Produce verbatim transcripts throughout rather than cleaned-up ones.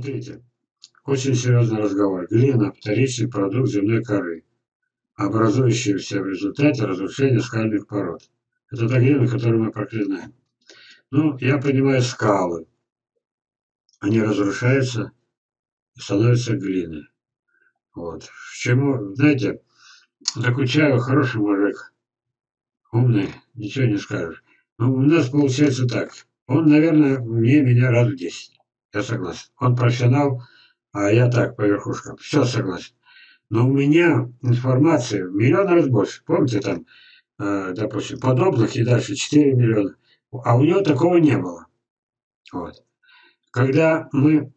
Смотрите, очень серьезный разговор. Глина – на вторичный продукт земной коры, образующийся в результате разрушения скальных пород. Это та глина, которую мы проклинаем. Ну, я понимаю, скалы. Они разрушаются и становятся глиной. Вот. Чему, знаете, за Кучаева хороший мужик, умный, ничего не скажешь. Но у нас получается так. Он, наверное, мне меня раз в десять. Я согласен. Он профессионал, а я так, по верхушкам. Все согласен. Но у меня информации в миллион раз больше. Помните, там, э, допустим, подобных и дальше четыре миллиона. А у него такого не было. Вот. Когда мы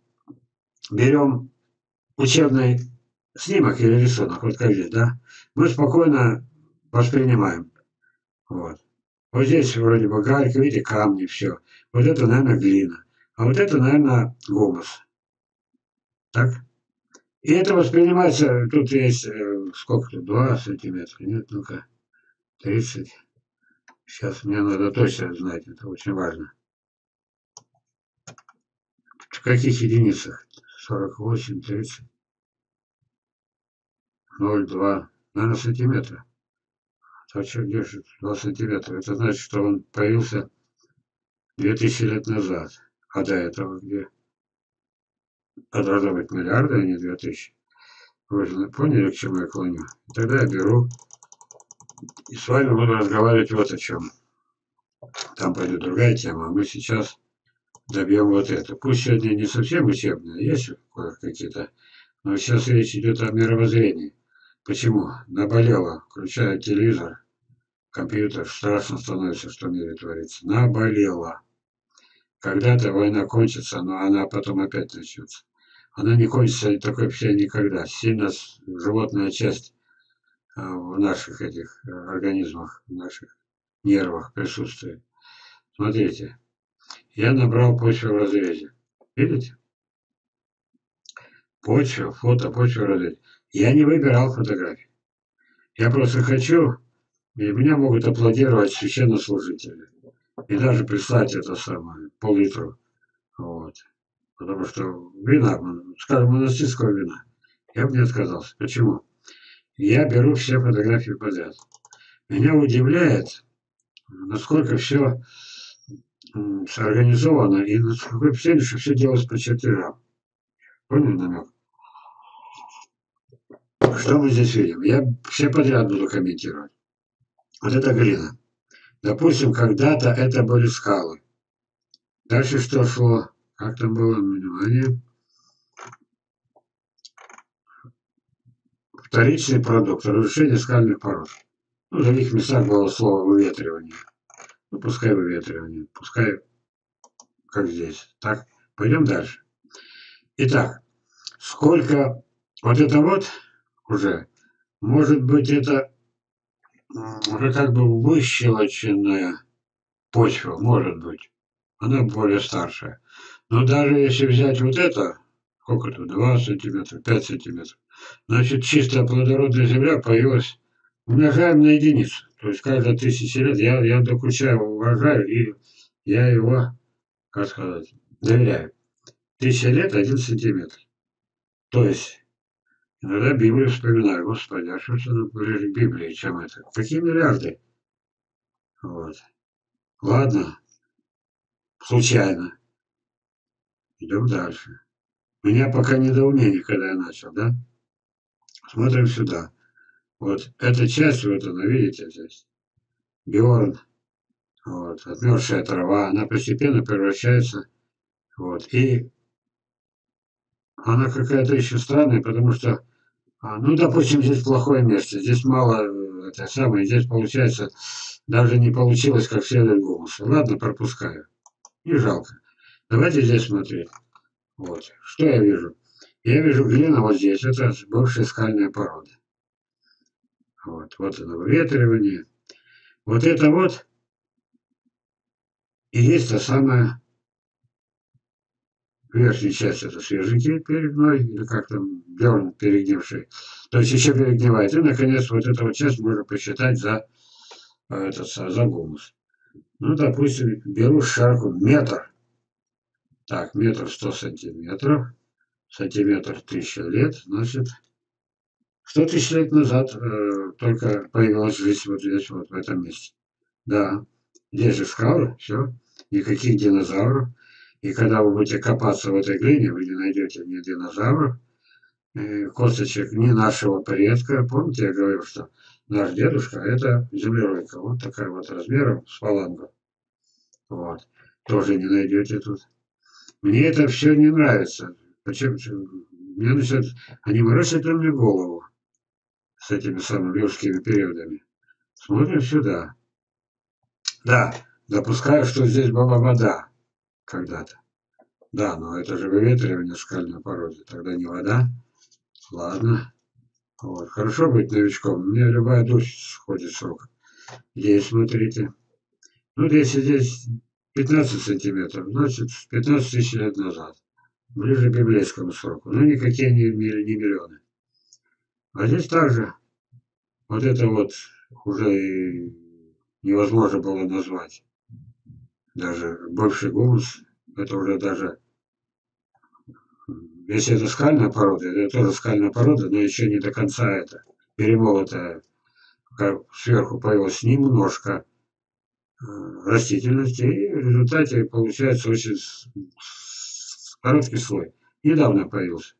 берем учебный снимок или рисунок, вот как здесь, да, мы спокойно воспринимаем. Вот. Вот здесь вроде бы галька, видите, камни, все. Вот это, наверное, глина. А вот это, наверное, гумус. Так? И это воспринимается, тут есть, сколько тут, два сантиметра, нет, ну-ка, тридцать. Сейчас мне надо точно знать, это очень важно. В каких единицах? сорок восемь, тридцать. ноль целых две десятых. Наверное, сантиметра. А что держит? два сантиметра. Это значит, что он появился две тысячи лет назад. А до этого где? А должно быть миллиарды, а не две тысячи. Вы же поняли, к чему я клоню? Тогда я беру. И с вами буду разговаривать вот о чем. Там пойдет другая тема. А мы сейчас добьем вот это. Пусть сегодня не совсем учебное, есть какие-то. Но сейчас речь идет о мировоззрении. Почему? Наболело. Включая телевизор, компьютер, страшно становится, что в мире творится. Наболело. Когда-то война кончится, но она потом опять начнется. Она не кончится такой вообще никогда. Сильно животная часть в наших этих организмах, в наших нервах присутствует. Смотрите. Я набрал почву в разрезе. Видите? Почва, фото, почва в разрезе. Я не выбирал фотографии. Я просто хочу, и меня могут аплодировать священнослужители. И даже прислать это самое, пол-литру. Вот. Потому что вина, скажем, монастырского вина, я бы не отказался. Почему? Я беру все фотографии подряд. Меня удивляет, насколько все организовано и насколько впечатление, что все делалось по чертежам. Понял намек? Что мы здесь видим? Я все подряд буду комментировать. Вот это глина. Допустим, когда-то это были скалы. Дальше что шло? Как там было? Внимание. Вторичный продукт. Разрушение скальных пород. Ну, в других местах было слово выветривание. Ну, пускай выветривание. Пускай как здесь. Так, пойдем дальше. Итак, сколько... Вот это вот... уже, может быть, это уже как бы выщелоченная почва, может быть. Она более старшая. Но даже если взять вот это, сколько тут, два сантиметра, пять сантиметров, значит, чистая плодородная земля появилась, умножаем на единицу. То есть каждые тысячи лет я, я до Кучаева уважаю, и я его, как сказать, доверяю. Тысяча лет, один сантиметр. То есть... Иногда Библию вспоминаю, господи, а что же ближе к Библии, чем это? Какие миллиарды? Вот. Ладно. Случайно. Идем дальше. Меня пока недоумение, когда я начал, да? Смотрим сюда. Вот эта часть, вот она, видите, здесь? Бьорн. Вот. Отмерзшая трава. Она постепенно превращается. Вот. И она какая-то еще странная, потому что... Ну, допустим, здесь плохое место, здесь мало, это самое, здесь получается, даже не получилось как следует гумуса. Ладно, пропускаю. Не жалко. Давайте здесь смотреть. Вот. Что я вижу? Я вижу глину вот здесь, это бывшая скальная порода. Вот. Вот оно, выветривание. Вот это вот и есть та самая верхняя часть, это свеженький перегной, или как там, бёрн перегнивший. То есть еще перегнивает. И, наконец, вот эту вот часть можно посчитать за, этот, за гумус. Ну, допустим, беру шарку метр. Так, метр сто сантиметров. сантиметров тысяча лет, значит, сто тысяч лет назад э, только появилась жизнь вот здесь, вот в этом месте. Да, здесь же скалы, все, никаких динозавров. И когда вы будете копаться в этой глине, вы не найдете ни динозавров, э, косточек, ни нашего предка. Помните, я говорил, что наш дедушка — это землеройка, вот такая вот размером с фалангу. Вот, тоже не найдете тут. Мне это все не нравится. Почему? Мне начинают, они морочат мне голову с этими самыми юрскими периодами. Смотрим сюда. Да, допускаю, что здесь была вода когда-то. Да, но это же выветривание скальной породы, тогда не вода. Ладно. Вот. Хорошо быть новичком. Мне любая дождь сходит с рук. Здесь, смотрите. Ну, если здесь пятнадцать сантиметров, значит, пятнадцать тысяч лет назад. Ближе к библейскому сроку. Ну, никакие не, не миллионы. А здесь также. Вот это вот уже и невозможно было назвать. Даже бывший гумус, это уже даже... Если это скальная порода, это тоже скальная порода, но еще не до конца это. Перемолотая. Сверху появилось немножко растительности. И в результате получается очень... Короткий слой. Недавно появился.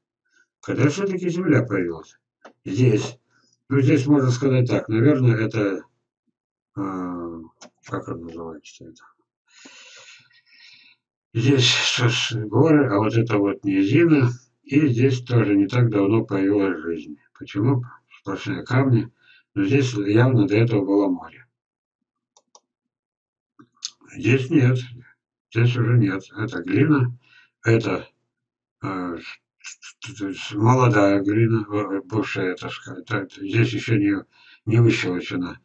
Когда все-таки Земля появилась? Здесь. Ну, здесь можно сказать так. Наверное, это... Э, как он называется? Это? Здесь сейчас горы, а вот это вот низина. И здесь тоже не так давно появилась жизнь. Почему? Сплошные камни. Но здесь явно до этого было море. Здесь нет. Здесь уже нет. Это глина. Это э, молодая глина, бывшая, так сказать, здесь еще не, не выщелочена.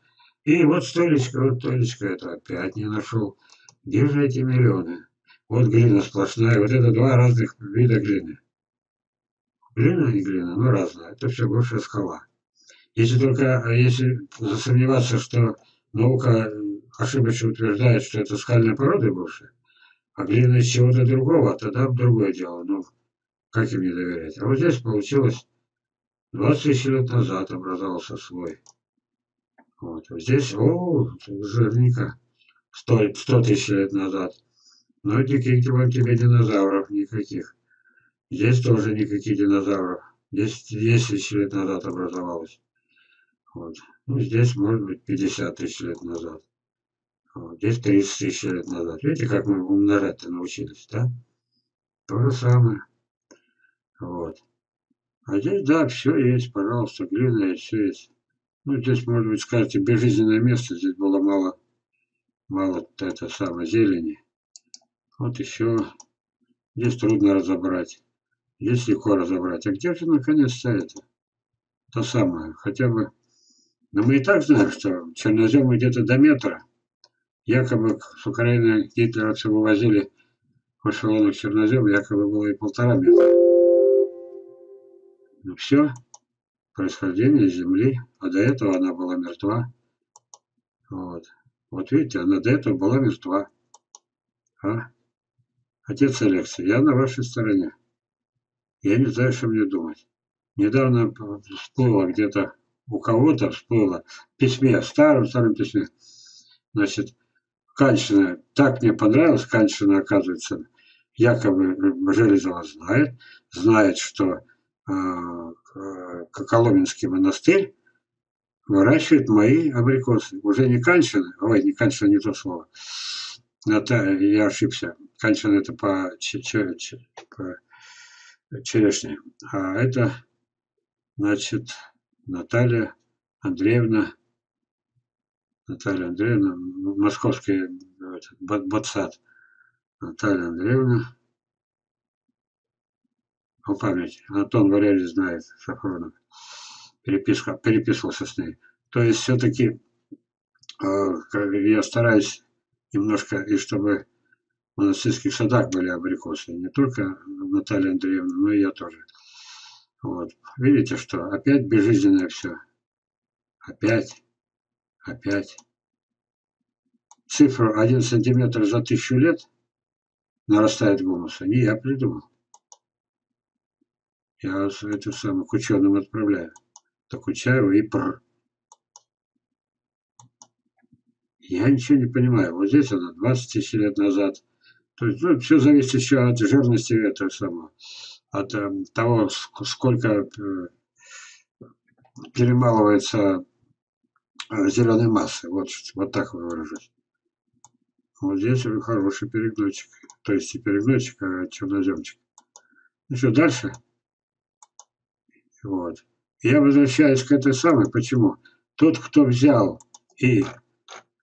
И вот столечко, вот столечко, это опять не нашел. Где же эти миллионы? Вот глина сплошная, вот это два разных вида глины. Глина и глина, ну разная, это все бывшая скала. Если только, если засомневаться, что наука ошибочно утверждает, что это скальная порода бывшая, а глина из чего-то другого, тогда другое дело. Ну, как им не доверять? А вот здесь получилось двадцать тысяч лет назад образовался слой. Вот. Здесь, о, жирненько, сто тысяч лет назад. Но никаких вам тебе динозавров никаких. Здесь тоже никаких динозавров. Здесь десять тысяч лет назад образовалось. Вот. Ну, здесь, может быть, пятьдесят тысяч лет назад. Здесь тридцать тысяч лет назад. Видите, как мы умножать-то научились, да? То же самое. Вот. А здесь, да, все есть, пожалуйста, глина есть, все есть. Ну, здесь, может быть, скажете, безжизненное место, здесь было мало, мало это самое, зелени. Вот еще. Здесь трудно разобрать. Здесь легко разобрать. А где же, наконец-то, это? То самое, хотя бы... Но мы и так знаем, что черноземы где-то до метра. Якобы с Украины гитлеровцы вывозили в эшелонах чернозем, якобы было и полтора метра. Ну все, происхождение Земли, а до этого она была мертва. Вот, вот видите, она до этого была мертва. А? Отец Алексей, я на вашей стороне. Я не знаю, что мне думать. Недавно всплыло где-то, у кого-то всплыло в письме, в старом, старом письме. Значит, Каншина, так мне понравилось, Каншина, оказывается, якобы Железова знает, знает, что э, э, Коломенский монастырь выращивает мои абрикосы. Уже не Каншина, ой, не Каншина, не то слово, это, я ошибся, Каншина — это по, че, че, че, по черешне, а это, значит, Наталья Андреевна, Наталья Андреевна, московский ботсад. Наталья Андреевна, по памяти, Антон Валерий знает, Шафронов, переписка, переписывался с ней. То есть все-таки э, я стараюсь немножко, и чтобы в монастырских садах были абрикосы, не только Наталья Андреевна, но и я тоже. Вот. Видите, что опять безжизненное все. Опять. Опять. Цифру один сантиметр за тысячу лет нарастает гумус. Не я придумал. Я это самое к ученым отправляю. Так учаю и пр. Я ничего не понимаю. Вот здесь она двадцать лет назад. То есть, ну, все зависит еще от жирности этого самого. От э, того, сколько э, перемалывается э, зеленой массы. Вот, вот так выражусь. Вот здесь хороший перегнутчик. То есть не перегнутчик, а черноземчик. Ну что, дальше? Вот. Я возвращаюсь к этой самой. Почему? Тот, кто взял и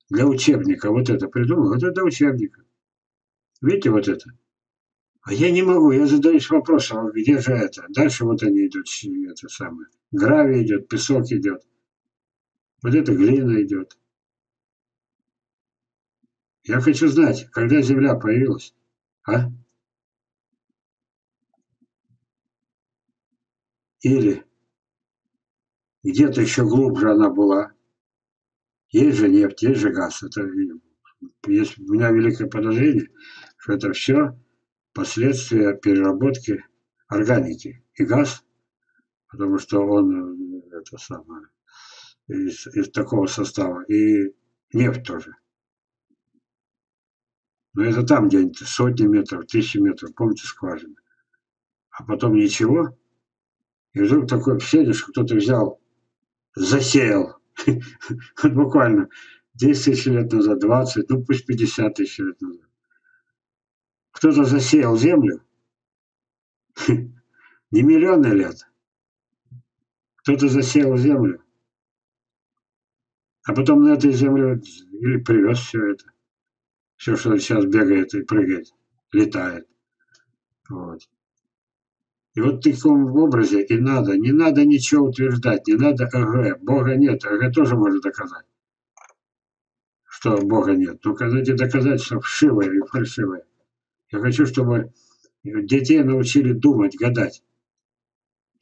для учебника вот это придумал, вот это для учебника. Видите вот это? А я не могу, я задаюсь вопросом, где же это? Дальше вот они идут, это самое. Гравий идет, песок идет. Вот это глина идет. Я хочу знать, когда Земля появилась, а? Или где-то еще глубже она была. Есть же нефть, есть же газ. Это, есть, у меня великое подозрение, что это все последствия переработки органики. И газ, потому что он это самое, из, из такого состава. И нефть тоже. Но это там где-нибудь сотни метров, тысячи метров, помните, скважины. А потом ничего. И вдруг такой седишь, кто-то взял, засеял. Вот буквально десять тысяч лет назад, двадцать, ну пусть пятьдесят тысяч лет назад. Кто-то засеял землю. Не миллионы лет. Кто-то засеял землю. А потом на этой земле или привез все это. Все, что сейчас бегает и прыгает, летает. Вот. И вот в таком образе и надо. Не надо ничего утверждать, не надо ага. Бога нет. Ага тоже можно доказать, что Бога нет. Но когда эти доказательства вшивые и фальшивые. Я хочу, чтобы детей научили думать, гадать.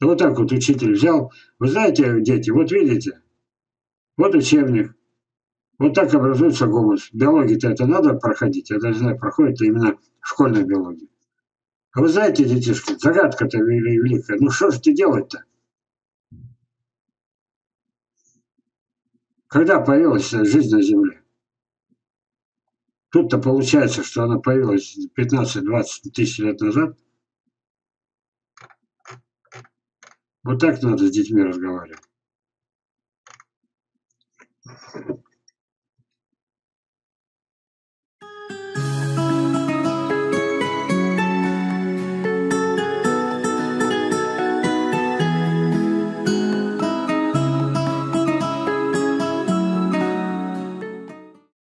Ну, вот так вот учитель взял. Вы знаете, дети, вот видите, вот учебник. Вот так образуется гомус. Биологии-то это надо проходить. Я даже знаю, проходит именно школьная биология. А вы знаете, детишки, загадка-то великая. Ну что же ты делать-то? Когда появилась жизнь на Земле? Тут-то получается, что она появилась пятнадцать-двадцать тысяч лет назад. Вот так надо с детьми разговаривать.